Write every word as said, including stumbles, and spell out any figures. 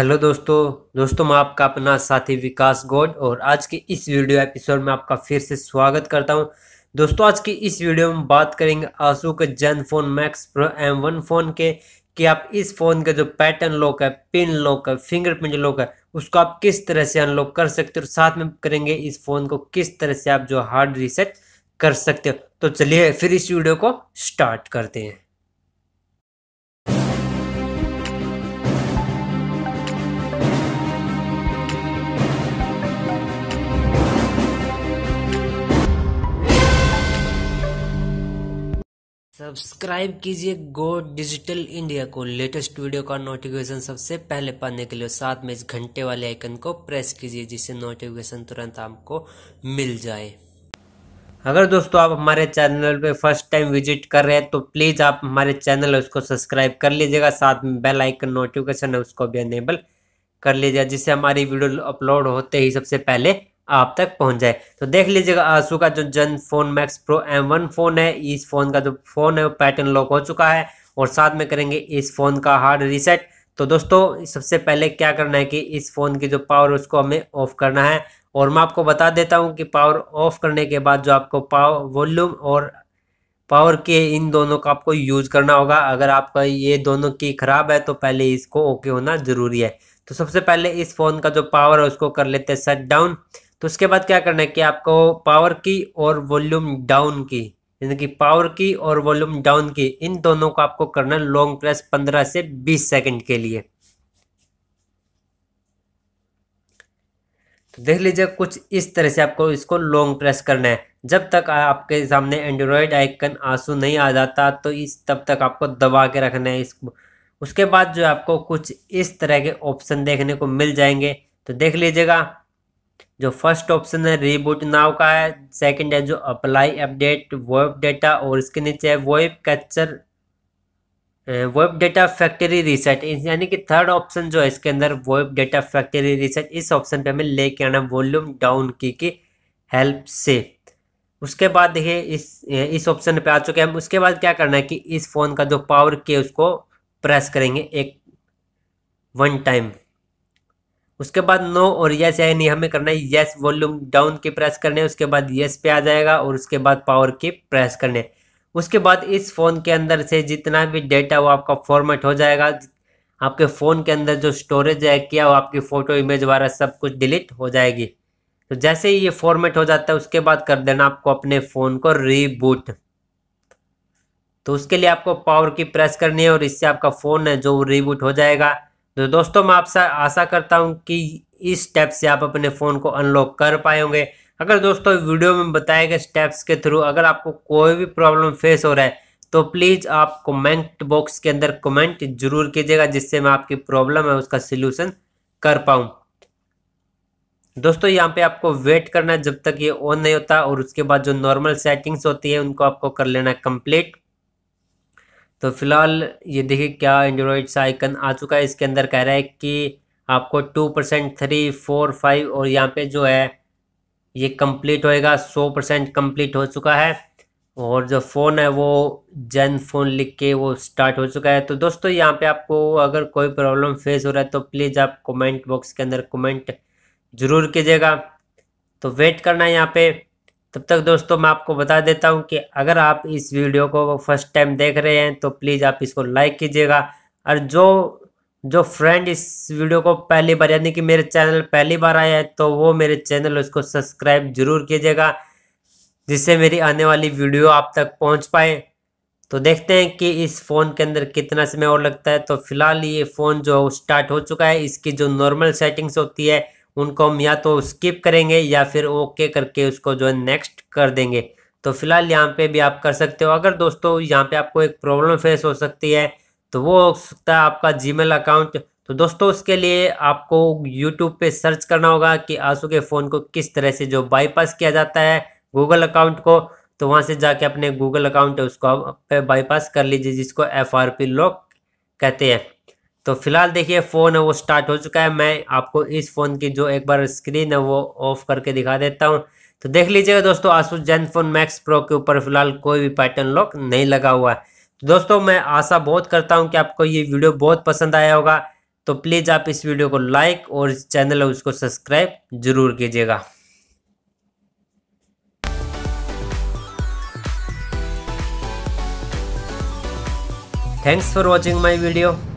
Hello दोस्तों दोस्तों मैं आपका अपना साथी विकास गौड और आज के इस वीडियो एपिसोड में आपका फिर से स्वागत करता हूं। दोस्तों आज की इस वीडियो में बात करेंगे आसूस के Zenfone Max Pro M one phone के कि आप इस फ़ोन के जो पैटर्न लॉक है, पिन लॉक है, फिंगरप्रिंट लॉक है, उसको आप किस तरह से अनलॉक कर सकते हो। साथ में करेंगे इस फ़ोन को किस तरह से आप जो हार्ड रीसेट कर सकते हो। तो चलिए फिर इस वीडियो को स्टार्ट करते हैं। सब्सक्राइब कीजिए गो डिजिटल इंडिया को लेटेस्ट वीडियो का नोटिफिकेशन सबसे पहले पाने के लिए। साथ में इस घंटे वाले आइकन को प्रेस कीजिए जिससे नोटिफिकेशन तुरंत आपको मिल जाए। अगर दोस्तों आप हमारे चैनल पे फर्स्ट टाइम विजिट कर रहे हैं तो प्लीज़ आप हमारे चैनल है उसको सब्सक्राइब कर लीजिएगा। साथ में बेल आइकन नोटिफिकेशन है उसको भी अनेबल कर लीजिएगा जिससे हमारी वीडियो अपलोड होते ही सबसे पहले आप तक पहुंच जाए। तो देख लीजिएगा आसूस का जो Zenfone Max Pro M one phone है, इस फ़ोन का जो फ़ोन है वो पैटर्न लॉक हो चुका है और साथ में करेंगे इस फ़ोन का हार्ड रीसेट। तो दोस्तों सबसे पहले क्या करना है कि इस फ़ोन की जो पावर उसको हमें ऑफ़ करना है और मैं आपको बता देता हूं कि पावर ऑफ़ करने के बाद जो आपको पावर वॉल्यूम और पावर के इन दोनों का आपको यूज़ करना होगा। अगर आपका ये दोनों की ख़राब है तो पहले इसको ओके होना ज़रूरी है। तो सबसे पहले इस फ़ोन का जो पावर है उसको कर लेते हैं शट डाउन। तो उसके बाद क्या करना है कि आपको पावर की और वॉल्यूम डाउन की, यानी कि पावर की और वॉल्यूम डाउन की, इन दोनों को आपको करना है लॉन्ग प्रेस पंद्रह से बीस सेकंड के लिए। तो देख लीजिए कुछ इस तरह से आपको इसको लॉन्ग प्रेस करना है। जब तक आपके सामने एंड्रॉयड आइकन आंसू नहीं आ जाता तो इस तब तक आपको दबा के रखना है इसको। उसके बाद जो आपको कुछ इस तरह के ऑप्शन देखने को मिल जाएंगे। तो देख लीजिएगा जो फर्स्ट ऑप्शन है रीबूट नाउ का है, सेकंड है जो अप्लाई अपडेट वेब डेटा और इसके नीचे है web capture web data factory reset, यानी कि थर्ड ऑप्शन जो है इसके अंदर वेब डेटा फैक्ट्री रीसेट। इस ऑप्शन पे हमें लेके आना वॉल्यूम डाउन की की हेल्प से। उसके बाद देखिए इस इस ऑप्शन पे आ चुके हैं हम। उसके बाद क्या करना है कि इस फ़ोन का जो पावर की उसको प्रेस करेंगे एक वन टाइम। उसके बाद नो और यस या नहीं हमें करना है, यस वॉल्यूम डाउन की प्रेस करने है, उसके बाद यस पे आ जाएगा और उसके बाद पावर की प्रेस करने। उसके बाद इस फ़ोन के अंदर से जितना भी डेटा वो आपका फॉर्मेट हो जाएगा, आपके फ़ोन के अंदर जो स्टोरेज है किया वो आपकी फ़ोटो इमेज वगैरह सब कुछ डिलीट हो जाएगी। तो जैसे ही ये फॉर्मेट हो जाता है उसके बाद कर देना आपको अपने फ़ोन को रीबूट। तो उसके लिए आपको पावर की प्रेस करनी है और इससे आपका फ़ोन है जो रीबूट हो जाएगा। तो दोस्तों मैं आपसे आशा करता हूं कि इस स्टेप से आप अपने फ़ोन को अनलॉक कर पाए होंगे। अगर दोस्तों वीडियो में बताए गए स्टेप्स के थ्रू अगर आपको कोई भी प्रॉब्लम फेस हो रहा है तो प्लीज़ आप कमेंट बॉक्स के अंदर कमेंट जरूर कीजिएगा जिससे मैं आपकी प्रॉब्लम है उसका सलूशन कर पाऊँ। दोस्तों यहाँ पर आपको वेट करना है जब तक ये ऑन नहीं होता और उसके बाद जो नॉर्मल सेटिंग्स होती है उनको आपको कर लेना है कम्प्लीट। तो फिलहाल ये देखिए क्या एंड्रॉयड सा आइकन आ चुका है। इसके अंदर कह रहा है कि आपको two percent three four five और यहाँ पे जो है ये कंप्लीट होएगा। सौ परसेंट कम्प्लीट हो चुका है और जो फ़ोन है वो ज़ेनफोन लिख के वो स्टार्ट हो चुका है। तो दोस्तों यहाँ पे आपको अगर कोई प्रॉब्लम फेस हो रहा है तो प्लीज़ आप कमेंट बॉक्स के अंदर कमेंट जरूर कीजिएगा। तो वेट करना है यहाँ पर। तब तक दोस्तों मैं आपको बता देता हूं कि अगर आप इस वीडियो को फर्स्ट टाइम देख रहे हैं तो प्लीज़ आप इसको लाइक कीजिएगा और जो जो फ्रेंड इस वीडियो को पहली बार यानी कि मेरे चैनल पहली बार आया है तो वो मेरे चैनल उसको सब्सक्राइब जरूर कीजिएगा जिससे मेरी आने वाली वीडियो आप तक पहुंच पाए। तो देखते हैं कि इस फ़ोन के अंदर कितना समय और लगता है। तो फिलहाल ये फ़ोन जो स्टार्ट हो चुका है। इसकी जो नॉर्मल सेटिंग्स होती है उनको हम या तो स्किप करेंगे या फिर ओके करके उसको जो है नेक्स्ट कर देंगे। तो फिलहाल यहाँ पे भी आप कर सकते हो। अगर दोस्तों यहाँ पे आपको एक प्रॉब्लम फेस हो सकती है तो वो हो सकता है आपका जीमेल अकाउंट। तो दोस्तों उसके लिए आपको यूट्यूब पे सर्च करना होगा कि आसूस के फ़ोन को किस तरह से जो बाईपास किया जाता है गूगल अकाउंट को। तो वहाँ से जाके अपने गूगल अकाउंट है उसको आप बाईपास कर लीजिए जिसको एफ आर पी लॉक कहते हैं। तो फिलहाल देखिए फ़ोन है वो स्टार्ट हो चुका है। मैं आपको इस फ़ोन की जो एक बार स्क्रीन है वो ऑफ करके दिखा देता हूँ। तो देख लीजिएगा दोस्तों आसूस ज़ेनफोन मैक्स प्रो के ऊपर फिलहाल कोई भी पैटर्न लॉक नहीं लगा हुआ है। तो दोस्तों मैं आशा बहुत करता हूँ कि आपको ये वीडियो बहुत पसंद आया होगा। तो प्लीज़ आप इस वीडियो को लाइक और इस चैनल को उसको सब्सक्राइब जरूर कीजिएगा। Thanks for watching my video.